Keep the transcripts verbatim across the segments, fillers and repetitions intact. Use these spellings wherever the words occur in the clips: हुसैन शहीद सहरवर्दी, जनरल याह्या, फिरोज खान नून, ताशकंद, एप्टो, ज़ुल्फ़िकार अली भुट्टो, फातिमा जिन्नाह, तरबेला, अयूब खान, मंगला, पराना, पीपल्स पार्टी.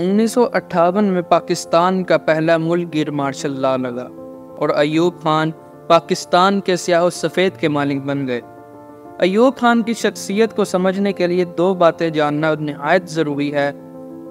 उन्नीस सौ अट्ठावन में पाकिस्तान का पहला मुल्क मार्शल लॉ लगा और अयूब खान पाकिस्तान के स्याहो सफ़ेद के मालिक बन गए। अयूब खान की शख्सियत को समझने के लिए दो बातें जानना नहायत ज़रूरी है।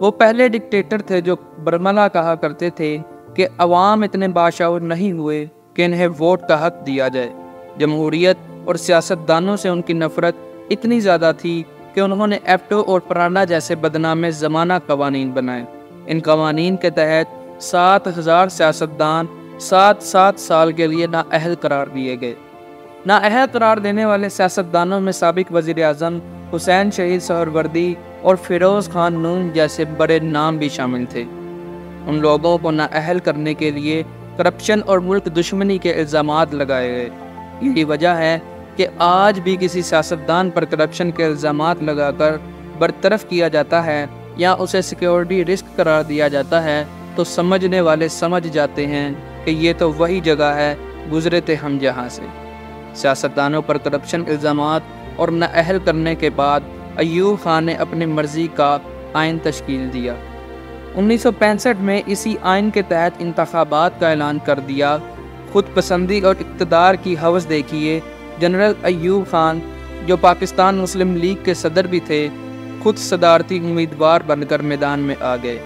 वो पहले डिक्टेटर थे जो बर्मला कहा करते थे कि अवाम इतने बाशऊर नहीं हुए कि इन्हें वोट का हक दिया जाए। जमहूरियत और सियासतदानों से उनकी नफरत इतनी ज़्यादा थी कि उन्होंने एप्टो और पराना जैसे बदनाम ज़माना कवानीन बनाए। इन कवानीन के तहत सात हज़ार सियासतदान सात सात साल के लिए नाअहल करार दिए गए। नाअहल करार देने वाले सियासतदानों में साबिक वज़ीर आज़म हुसैन शहीद सहरवर्दी और फिरोज खान नून जैसे बड़े नाम भी शामिल थे। उन लोगों को नाअहल करने के लिए करप्शन और मुल्क दुश्मनी के इल्ज़ाम लगाए गए। यही वजह है कि आज भी किसी सियासतदान पर करप्शन के इल्ज़ाम लगाकर बरतरफ किया जाता है या उसे सिक्योरिटी रिस्क करार दिया जाता है तो समझने वाले समझ जाते हैं कि ये तो वही जगह है गुजरे थे हम जहाँ से। सियासतदानों पर करप्शन इल्ज़ाम और नाअहल करने के बाद अयूब खान ने अपनी मर्ज़ी का आइन तश्कील दिया। उन्नीस सौ पैंसठ में इसी आइन के तहत इंतखाबात का ऐलान कर दिया। खुद पसंदी और इक़्तिदार की हवस देखिए, जनरल अयूब खान जो पाकिस्तान मुस्लिम लीग के सदर भी थे, खुद सदारती उम्मीदवार बनकर मैदान में आ गए।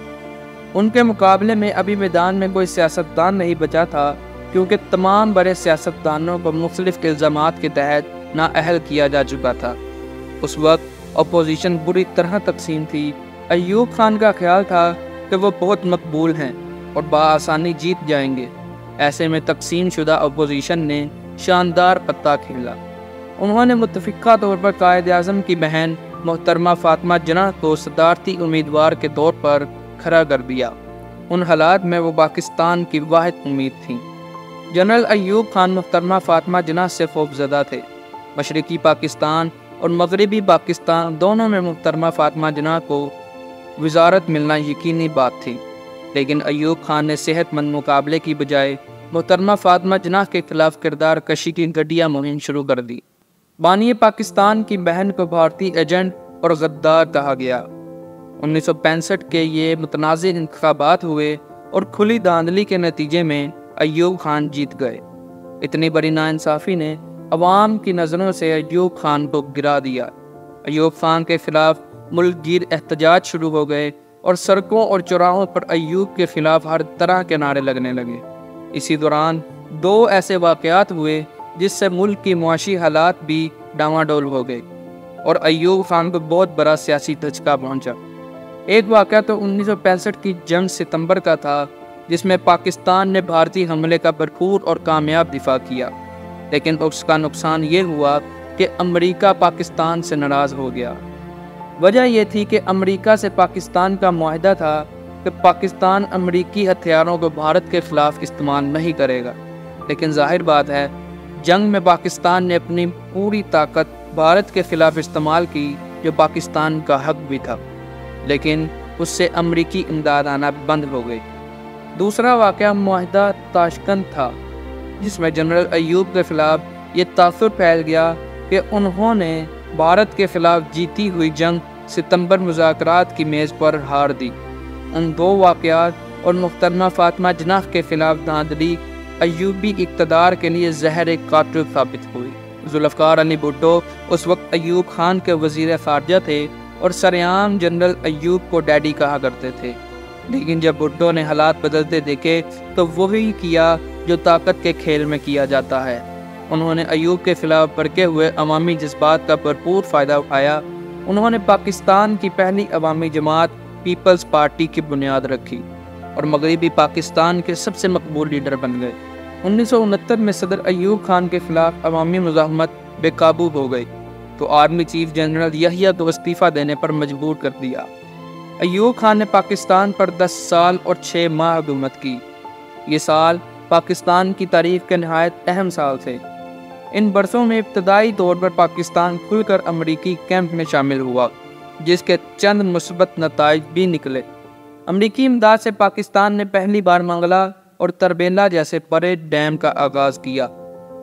उनके मुकाबले में अभी मैदान में कोई सियासतदान नहीं बचा था क्योंकि तमाम बड़े सियासतदानों को मुख्तलिफ इल्ज़ामात के तहत नाअहल किया जा चुका था। उस वक्त अपोजिशन बुरी तरह तकसीम थी। अयूब खान का ख्याल था कि वो बहुत मकबूल हैं और बाआसानी जीत जाएंगे। ऐसे में तकसीम शुदा अपोजिशन ने शानदार पत्ता खेला। उन्होंने मुतफ़िका तौर पर कायद आज़म की बहन मोहतरमा फातिमा जिन्नाह को सदारती उम्मीदवार के तौर पर खड़ा कर दिया। उन हालात में वो पाकिस्तान की वाहिद उम्मीद थी। जनरल अयूब खान मोहतरमा फातिमा जिन्नाह से खौफजदा थे। मशरक़ी पाकिस्तान और मगरबी पाकिस्तान दोनों में मोहतरमा फातिमा जिन्नाह को वजारत मिलना यकीनी बात थी, लेकिन अयूब खान ने सेहतमंद मुकाबले की बजाय मोहतरमा फातिमा जिन्नाह के खिलाफ किरदार कशी की घटिया मुहिम शुरू कर दी। बानी पाकिस्तान की बहन को भारतीय एजेंट और गद्दार कहा गया। उन्नीस सौ पैंसठ के ये मुतनाज़ी इंतखाबात हुए और खुली धांधली के नतीजे में अयूब खान जीत गए। इतनी बड़ी नाइंसाफ़ी ने अवाम की नज़रों से अयूब खान को गिरा दिया। अयूब खान के खिलाफ मुल्कगीर एहतजाज शुरू हो गए और सड़कों और चौराहों पर अयूब के खिलाफ हर तरह के नारे लगने लगे। इसी दौरान दो ऐसे वाक़यात हुए जिससे मुल्क की मुआशी हालात भी डामाडोल हो गए और अयूब खान को बहुत बड़ा सियासी धचका पहुंचा। एक वाक़या तो उन्नीस सौ पैंसठ की जंग सितंबर का था जिसमें पाकिस्तान ने भारतीय हमले का भरपूर और कामयाब दिफा किया, लेकिन उसका नुकसान ये हुआ कि अमरीका पाकिस्तान से नाराज़ हो गया। वजह यह थी कि अमेरिका से पाकिस्तान का मुआहदा था कि पाकिस्तान अमेरिकी हथियारों को भारत के ख़िलाफ़ इस्तेमाल नहीं करेगा, लेकिन जाहिर बात है जंग में पाकिस्तान ने अपनी पूरी ताकत भारत के ख़िलाफ़ इस्तेमाल की जो पाकिस्तान का हक भी था, लेकिन उससे अमेरिकी इमदाद आना बंद हो गई। दूसरा वाक़या मुआहदा ताशकंद था जिसमें जनरल अयूब के ख़िलाफ़ ये तासुर फैल गया कि उन्होंने भारत के ख़िलाफ़ जीती हुई जंग सितंबर मुज़ाकरात की मेज़ पर हार दी। उन दो वाक़यात और मुख्तरमा फातिमा जिन्नाह के ख़िलाफ़ धांधली अयूबी इक़्तिदार के लिए जहर कातिल साबित हुई। ज़ुल्फ़िकार अली भुट्टो उस वक्त अयूब खान के वज़ीर ख़ारजा थे और सरेआम जनरल अयूब को डैडी कहा करते थे, लेकिन जब भुट्टो ने हालात बदलते देखे तो वही किया जो ताकत के खेल में किया जाता है। उन्होंने अयूब के ख़िलाफ़ भड़के हुए अवामी जज्बात का भरपूर फ़ायदा उठाया। उन्होंने पाकिस्तान की पहली अवामी जमात पीपल्स पार्टी की बुनियाद रखी और मगरबी पाकिस्तान के सबसे मकबूल लीडर बन गए। उन्नीस सौ उनहत्तर में सदर अयूब खान के ख़िलाफ़ अवामी मुज़ाहमत बेकाबू हो गई तो आर्मी चीफ जनरल याह्या को इस्तीफ़ा देने पर मजबूर कर दिया। अयूब खान ने पाकिस्तान पर दस साल और छः माह हुकूमत की। ये साल पाकिस्तान की तारीख़ के नहायत अहम साल थे। इन बरसों में इब्तदाई तौर पर पाकिस्तान खुलकर अमरीकी कैंप में शामिल हुआ जिसके चंद मुस्बत नताइज भी निकले। अमरीकी इमदाद से पाकिस्तान ने पहली बार मंगला और तरबेला जैसे बड़े डैम का आगाज़ किया,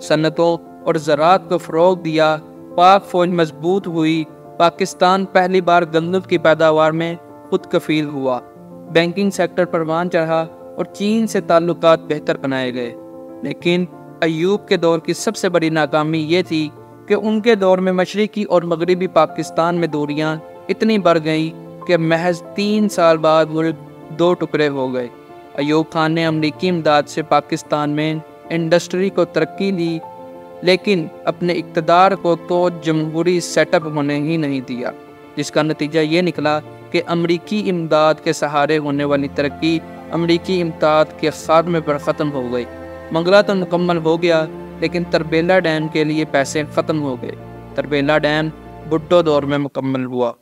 सन्नतों और ज़रात को फ़रोग दिया। पाक फ़ौज मजबूत हुई। पाकिस्तान पहली बार गंदम की पैदावार में खुद कफ़ील हुआ। बैंकिंग सेक्टर परवान चढ़ा और चीन से ताल्लुकात बेहतर बनाए गए। लेकिन अयूब के दौर की सबसे बड़ी नाकामी ये थी कि उनके दौर में मशरिकी और मगरबी पाकिस्तान में दूरियां इतनी बढ़ गईं कि महज तीन साल बाद मुल्क दो टुकड़े हो गए। अयूब खान ने अमरीकी इमदाद से पाकिस्तान में इंडस्ट्री को तरक्की दी, लेकिन अपने इक़्तिदार को तो जमहूरी सेटअप होने ही नहीं दिया, जिसका नतीजा ये निकला कि अमरीकी इमदाद के सहारे होने वाली तरक्की अमरीकी इमदाद के खात्मे पर ख़त्म हो गई। मंगला तो मुकम्मल हो गया, लेकिन तरबेला डैम के लिए पैसे ख़त्म हो गए। तरबेला डैम भुट्टो दौर में मुकम्मल हुआ।